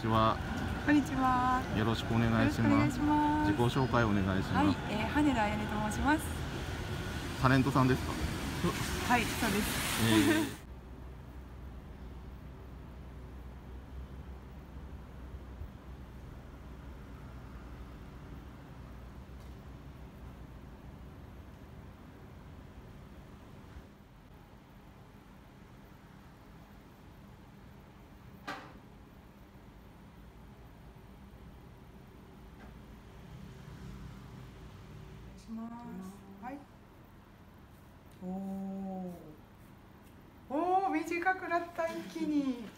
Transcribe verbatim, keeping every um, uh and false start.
ちは。こんにちは。よろしくお願いします。自己紹介お願いします。はい、えー、羽田彩音と申します。タレントさんですか。はい、そうです。えーはい。おお、短くなった一気に。